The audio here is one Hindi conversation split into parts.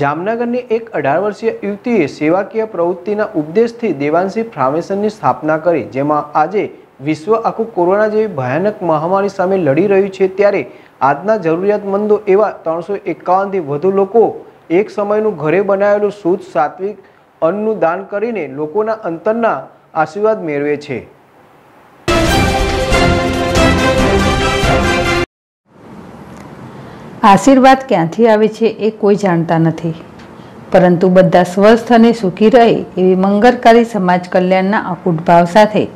जामनगरनी एक 18 वर्षीय युवतीए सेवाकीय प्रवृत्तिना उपदेशथी देवांशी फाउंडेशननी स्थापना करी, जेमां आजे विश्व आखुं कोरोना जेवी भयानक महामारी सामे लड़ी रह्युं छे, त्यारे आजना जरूरियातमंदो एवा 351 थी वधु लोको एक समयनुं घरे बनावेलुं शुद्ध सात्विक अन्ननुं दान करीने लोकोना अंतरना आशीर्वाद मेळवे छे। आशीर्वाद क्यांथी आवे छे ए कोई जाणता नथी, परंतु बधा स्वस्थ अने सुखी रहे एवी मंगलकारी समाज कल्याणना अकूट भाव साथे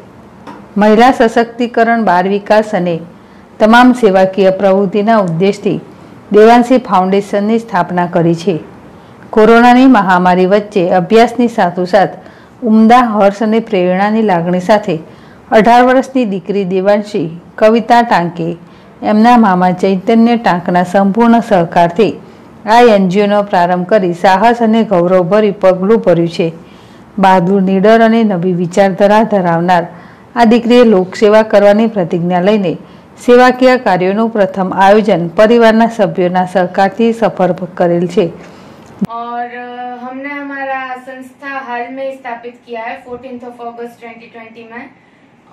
महिला सशक्तिकरण, बाल विकास अने तमाम सेवाकीय प्रवृत्तिना उद्देशथी देवांशी फाउंडेशननी स्थापना करी छे। कोरोनानी महामारी वच्चे अभ्यासनी સાથોસાથ उमदा हर्ष अने प्रेरणानी लागणी साथे 18 वर्षनी दीकरी देवांशी कविता टांके एमना मामा चैतन्य टांकना संपूर्ण सहकारथी आ एनजीओनो प्रारंभ करी साहस अने गौरवभरी पगलुं भर्युं छे। बहादुर, निडर अने नवी विचारधारा धरावनार आ दीकरीए लोकसेवा करवानी प्रतिज्ञा लईने सेवाकीय कार्योनुं प्रथम आयोजन परिवारना सभ्योना सहकारथी सफल करेल छे। और हमने हमारा संस्था हाल में स्थापित किया है 14 अगस्त 2020 में,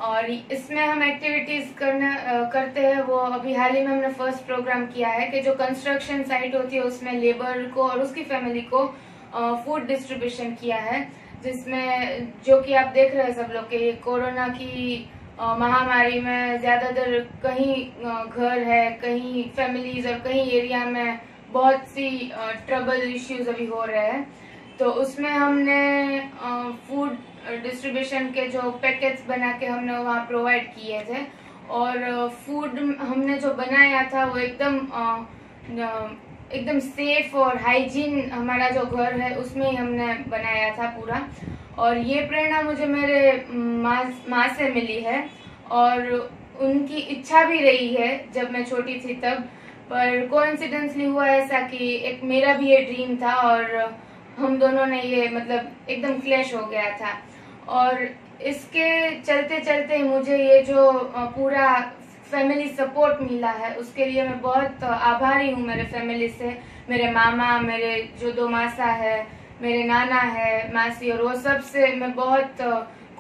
और इसमें हम एक्टिविटीज करते हैं। वो अभी हाल ही में हमने फर्स्ट प्रोग्राम किया है कि जो कंस्ट्रक्शन साइट होती है उसमें लेबर को और उसकी फैमिली को फूड डिस्ट्रीब्यूशन किया है, जिसमें जो कि आप देख रहे हैं सब लोग कि कोरोना की महामारी में ज्यादातर कहीं घर है, कहीं फैमिलीज और कहीं एरिया में बहुत सी ट्रबल इश्यूज अभी हो रहे हैं। तो उसमें हमने फूड डिस्ट्रीब्यूशन के जो पैकेट्स बना के हमने वहाँ प्रोवाइड किए थे, और फूड हमने जो बनाया था वो एकदम सेफ और हाइजीन हमारा जो घर है उसमें ही हमने बनाया था पूरा। और ये प्रेरणा मुझे मेरे माँ से मिली है, और उनकी इच्छा भी रही है जब मैं छोटी थी तब, पर कोइंसिडेंसली हुआ ऐसा कि एक मेरा भी ये ड्रीम था और हम दोनों ने ये मतलब एकदम क्लैश हो गया था। और इसके चलते चलते मुझे ये जो पूरा फैमिली सपोर्ट मिला है उसके लिए मैं बहुत आभारी हूँ मेरे फैमिली से। मेरे मामा, मेरे जो दो मासा है, मेरे नाना है, मासी, और वो सब से मैं बहुत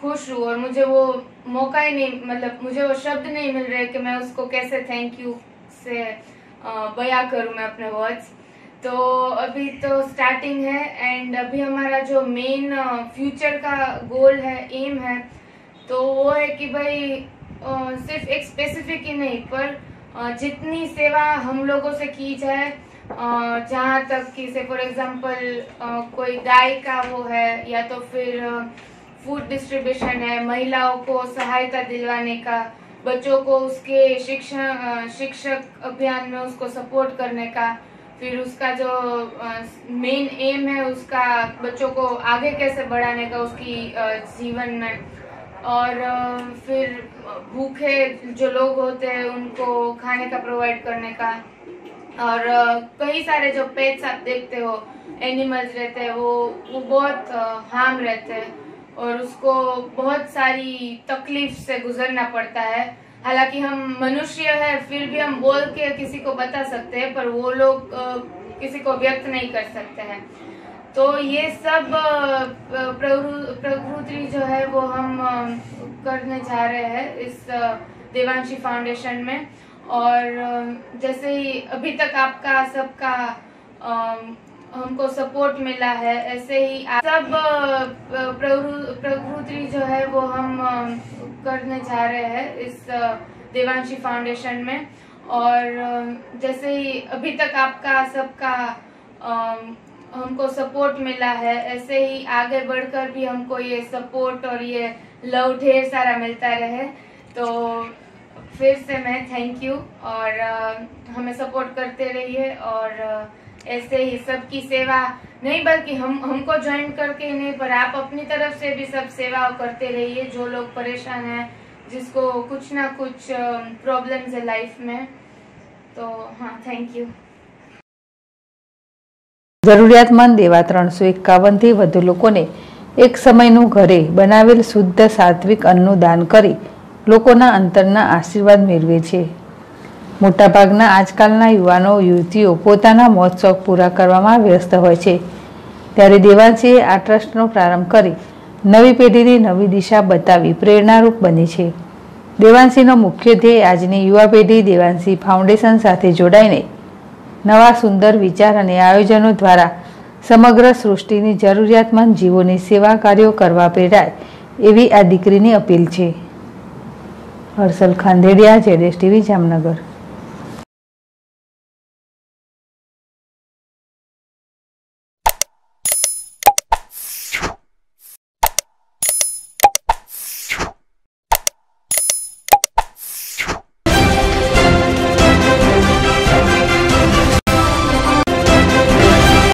खुश हूँ, और मुझे वो मौका ही नहीं, मतलब मुझे वो शब्द नहीं मिल रहे कि मैं उसको कैसे थैंक यू से बयां करूँ मैं अपने वर्ड्स। तो अभी तो स्टार्टिंग है, एंड अभी हमारा जो मेन फ्यूचर का गोल है, एम है, तो वो है कि भाई सिर्फ एक स्पेसिफिक ही नहीं पर जितनी सेवा हम लोगों से की जाए, जहाँ तक कि से फॉर एग्जांपल कोई गाय का वो है या तो फिर फूड डिस्ट्रीब्यूशन है, महिलाओं को सहायता दिलवाने का, बच्चों को उसके शिक्षक अभियान में उसको सपोर्ट करने का, फिर उसका जो मेन एम है उसका बच्चों को आगे कैसे बढ़ाने का उसकी जीवन में, और फिर भूखे जो लोग होते हैं उनको खाने का प्रोवाइड करने का, और कई सारे जो पेट्स आप देखते हो एनिमल्स रहते हैं वो बहुत हार्म रहते हैं और उसको बहुत सारी तकलीफ से गुजरना पड़ता है। हालांकि हम मनुष्य है फिर भी हम बोल के किसी को बता सकते हैं, पर वो लोग किसी को व्यक्त नहीं कर सकते हैं। तो ये सब प्रवृत्ति जो है वो हम करने जा रहे हैं इस देवांशी फाउंडेशन में। और जैसे ही अभी तक आपका सबका हमको सपोर्ट मिला है, ऐसे ही सब प्रवृत्ति जो है वो हम करने जा रहे हैं इस देवांशी फाउंडेशन में। और जैसे ही अभी तक आपका सबका हमको सपोर्ट मिला है, ऐसे ही आगे बढ़कर भी हमको ये सपोर्ट और ये लव ढेर सारा मिलता रहे। तो फिर से मैं थैंक यू, और हमें सपोर्ट करते रहिए, और ऐसे ही सबकी सेवा नहीं बल्कि हमको ज्वाइन करके नहीं पर आप अपनी तरफ से भी सब सेवा करते रहिए जो लोग परेशान हैं, जिसको कुछ ना कुछ प्रॉब्लम्स है लाइफ में। तो हाँ, थैंक यू। जरूरियातमंद एवा 351 थी वधु लोकोने एक समयनुं घरे बनावेल शुद्ध सात्विक अन्ननुं दान करी लोकोना अंतरना आशीर्वाद मेळवे छे। મોટાભાગના આજકાલના યુવાનો યુવતીઓ પોતાના મોજ શોખ પૂરા કરવામાં વ્યસ્ત હોય છે ત્યારે દેવાંશીએ આ ટ્રસ્ટનો પ્રારંભ કરી નવી પેઢીને નવી દિશા બતાવી પ્રેરણારૂપ બની છે। દેવાંશીનો મુખ્ય ધ્યેય આજની યુવા પેઢી દેવાંશી ફાઉન્ડેશન સાથે જોડાઈને નવા સુંદર વિચાર અને આયોજનો દ્વારા સમગ્ર સૃષ્ટિની જરૂરિયાતમંદ જીવોની સેવા કાર્યો કરવા પ્રેરાય એવી આ દીકરીની અપીલ છે। Harshal Khandedia, JDS TV, Jamnagar.